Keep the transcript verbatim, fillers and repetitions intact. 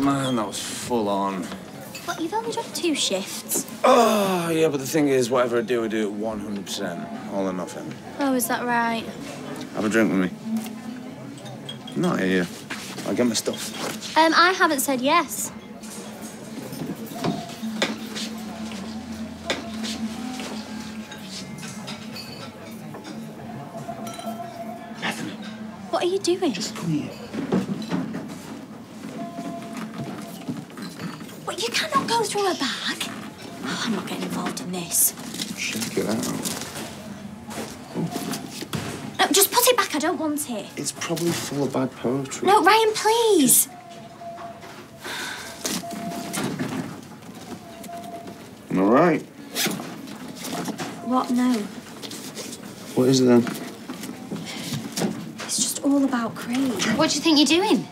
Man, that was full on. But you've only done two shifts. Oh, yeah, but the thing is, whatever I do, I do it one hundred percent. All or nothing. Oh, is that right? Have a drink with me. I'm not here. I'll get my stuff. Um, I haven't said yes. Bethany. What are you doing? Just come here. What, you cannot go through a bag? Oh, I'm not getting involved in this. Check it out. Just put it back, I don't want it. It's probably full of bad poetry. No, Ryan, please. I'm all right. What, no? What is it then? It's just all about Craig. What do you think you're doing?